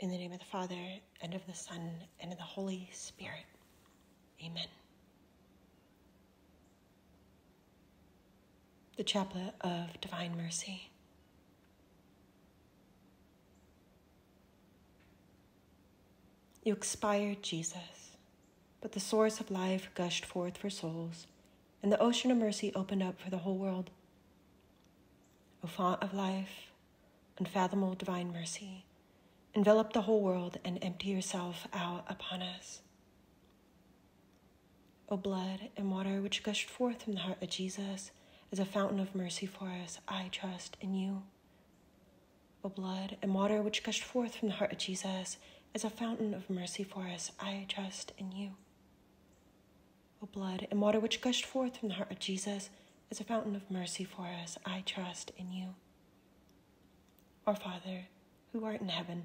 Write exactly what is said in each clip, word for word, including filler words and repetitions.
In the name of the Father, and of the Son, and of the Holy Spirit. Amen. The Chaplet of Divine Mercy. You expired, Jesus, but the source of life gushed forth for souls, and the ocean of mercy opened up for the whole world. O font of life, unfathomable divine mercy, envelop the whole world and empty yourself out upon us. O blood and water which gushed forth from the heart of Jesus as a fountain of mercy for us, I trust in you. O blood and water which gushed forth from the heart of Jesus as a fountain of mercy for us, I trust in you. O blood and water which gushed forth from the heart of Jesus, as a fountain of mercy for us, I trust in you. Our Father, who art in heaven,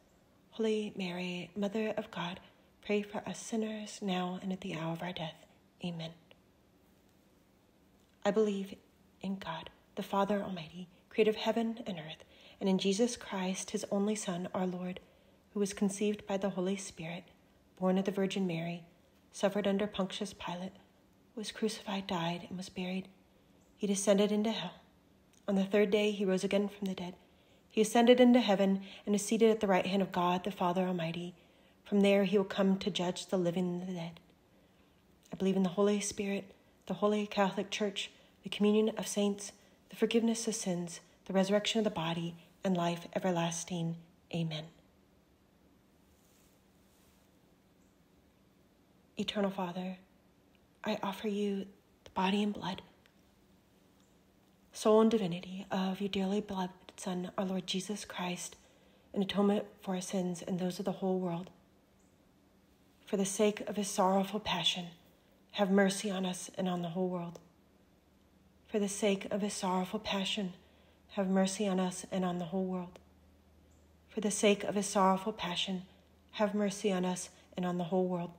Holy Mary, Mother of God, pray for us sinners now and at the hour of our death. Amen. I believe in God, the Father Almighty, creator of heaven and earth, and in Jesus Christ, his only Son, our Lord, who was conceived by the Holy Spirit, born of the Virgin Mary, suffered under Pontius Pilate, was crucified, died, and was buried. He descended into hell. On the third day he rose again from the dead. He ascended into heaven and is seated at the right hand of God, the Father Almighty. From there he will come to judge the living and the dead. I believe in the Holy Spirit, the Holy Catholic Church, the communion of saints, the forgiveness of sins, the resurrection of the body, and life everlasting. Amen. Eternal Father, I offer you the body and blood, soul and divinity of your dearly beloved Son, our Lord Jesus Christ, in atonement for our sins and those of the whole world. For the sake of his sorrowful passion, have mercy on us and on the whole world. For the sake of his sorrowful passion, have mercy on us and on the whole world. For the sake of his sorrowful passion, have mercy on us and on the whole world.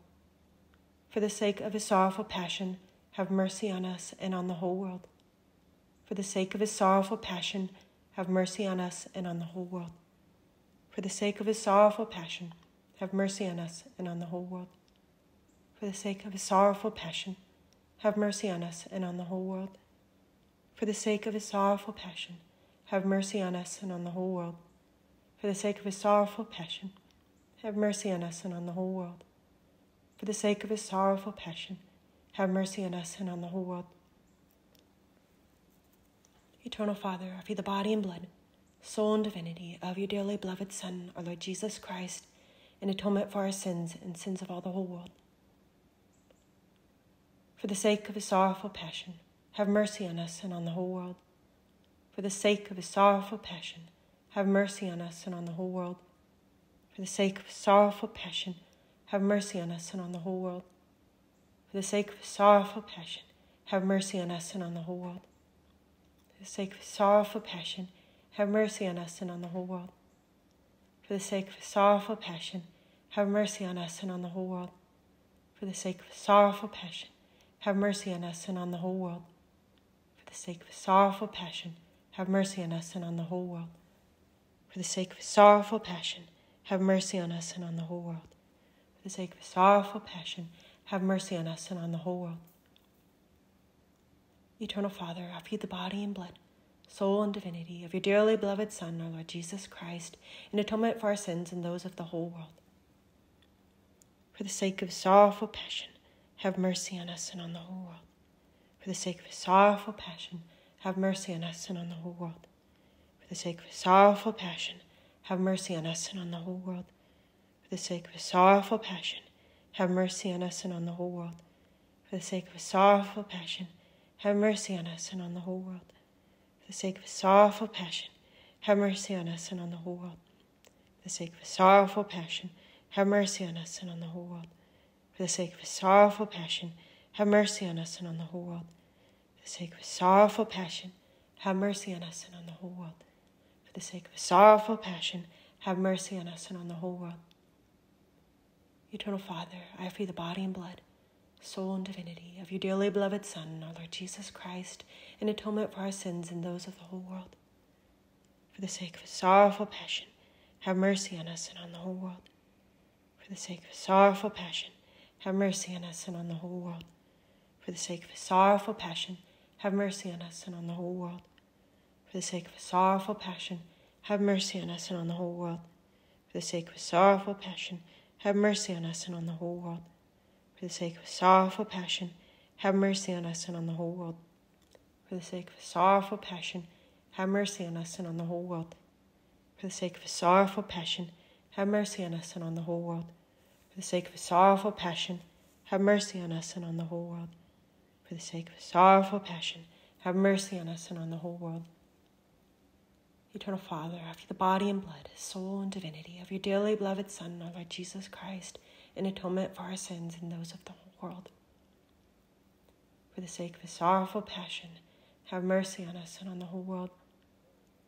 For the sake of his sorrowful passion, have mercy on us and on the whole world. For the sake of his sorrowful passion, have mercy on us and on the whole world. For the sake of his sorrowful passion, have mercy on us and on the whole world. For the sake of his sorrowful passion, have mercy on us and on the whole world. For the sake of his sorrowful passion, have mercy on us and on the whole world. For the sake of his sorrowful passion, have mercy on us and on the whole world. For the sake of his sorrowful passion, have mercy on us and on the whole world. Eternal Father, I offer you the body and blood, soul and divinity of your dearly beloved Son, our Lord Jesus Christ, in atonement for our sins and sins of all the whole world. For the sake of his sorrowful passion, have mercy on us and on the whole world. For the sake of his sorrowful passion, have mercy on us and on the whole world. For the sake of his sorrowful passion, have mercy on us and on the whole world. For the sake of his sorrowful passion, have mercy on us and on the whole world. For the sake of his sorrowful passion, have mercy on us and on the whole world. For the sake of his sorrowful passion, have mercy on us and on the whole world. For the sake of his sorrowful passion, have mercy on us and on the whole world. For the sake of his sorrowful passion, have mercy on us and on the whole world. For the sake of his sorrowful passion, have mercy on us and on the whole world. For the sake of his sorrowful passion, have mercy on us and on the whole world. Eternal Father, I offer you the body and blood, soul and divinity of your dearly beloved Son, our Lord Jesus Christ, in atonement for our sins and those of the whole world. For the sake of his sorrowful passion, have mercy on us and on the whole world. For the sake of his sorrowful passion, have mercy on us and on the whole world. For the sake of his sorrowful passion, have mercy on us and on the whole world. For the sake of his sorrowful passion, have mercy on us and on the whole world. For the sake of his sorrowful passion, have mercy on us and on the whole world. For the sake of his sorrowful passion, have mercy on us and on the whole world. For the sake of his sorrowful passion, have mercy on us and on the whole world. For the sake of his sorrowful passion, have mercy on us and on the whole world. For the sake of his sorrowful passion, have mercy on us and on the whole world. For the sake of his sorrowful passion, have mercy on us and on the whole world. Eternal Father, I offer you the body and blood, soul and divinity of your dearly beloved Son, our Lord Jesus Christ, in atonement for our sins and those of the whole world. For the sake of his sorrowful passion, have mercy on us and on the whole world. For the sake of his sorrowful passion, have mercy on us and on the whole world. For the sake of his sorrowful passion, have mercy on us and on the whole world. For the sake of his sorrowful passion, have mercy on us and on the whole world. For the sake of his sorrowful passion, have mercy on us and on the whole world. For the sake of his sorrowful passion, have mercy on us and on the whole world. For the sake of his sorrowful passion, have mercy on us and on the whole world. For the sake of his sorrowful passion, have mercy on us and on the whole world. For the sake of his sorrowful passion, have mercy on us and on the whole world. For the sake of his sorrowful passion, have mercy on us and on the whole world. Eternal Father, I offer you the body and blood, soul and divinity of your dearly beloved Son, our Lord Jesus Christ, in atonement for our sins and those of the whole world. For the sake of his sorrowful passion, have mercy on us and on the whole world.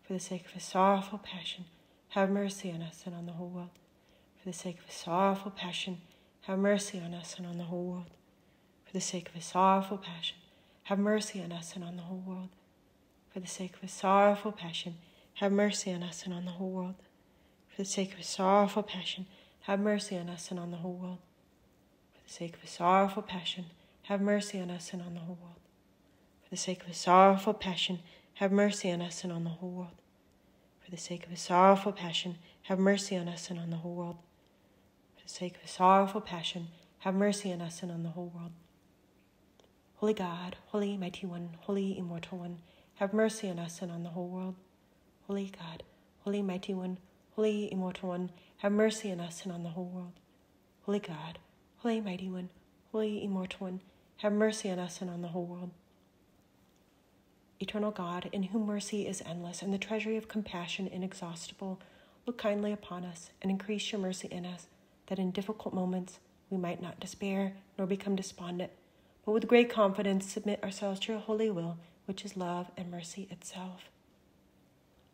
For the sake of his sorrowful passion, have mercy on us and on the whole world. For the sake of his sorrowful passion, have mercy on us and on the whole world. For the sake of his sorrowful passion, have mercy on us and on the whole world. For the sake of his sorrowful passion, have mercy on us and on the whole world. For the sake of his sorrowful passion, have mercy on us and on the whole world. For the sake of his sorrowful passion, have mercy on us and on the whole world. For the sake of his sorrowful passion, have mercy on us and on the whole world. For the sake of his sorrowful passion, have mercy on us and on the whole world. For the sake of his sorrowful passion, have mercy on us and on the whole world. Holy God, Holy Mighty One, Holy Immortal One, have mercy on us and on the whole world. Holy God, Holy Mighty One, Holy Immortal One, have mercy on us and on the whole world. Holy God, Holy Mighty One, Holy Immortal One, have mercy on us and on the whole world. Eternal God, in whom mercy is endless and the treasury of compassion inexhaustible, look kindly upon us and increase your mercy in us, that in difficult moments we might not despair nor become despondent, but with great confidence submit ourselves to your holy will, which is love and mercy itself.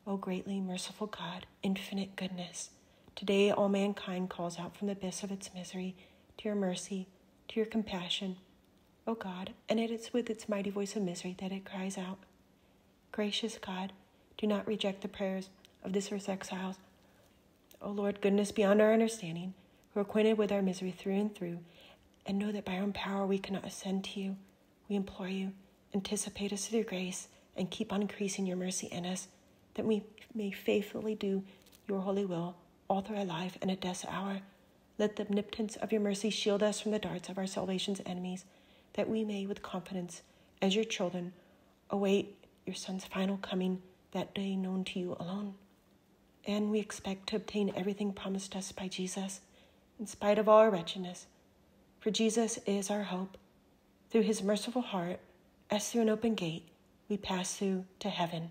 O greatly merciful God, infinite goodness, today all mankind calls out from the abyss of its misery to your mercy, to your compassion, O God, and it is with its mighty voice of misery that it cries out. Gracious God, do not reject the prayers of this earth's exiles. O Lord, goodness beyond our understanding, who are acquainted with our misery through and through, and know that by our own power we cannot ascend to you, we implore you, anticipate us with your grace, and keep on increasing your mercy in us, that we may faithfully do your holy will all through our life and at death's hour. Let the omnipotence of your mercy shield us from the darts of our salvation's enemies, that we may with confidence, as your children, await your Son's final coming, that day known to you alone. And we expect to obtain everything promised us by Jesus, in spite of all our wretchedness. For Jesus is our hope. Through his merciful heart, as through an open gate, we pass through to heaven.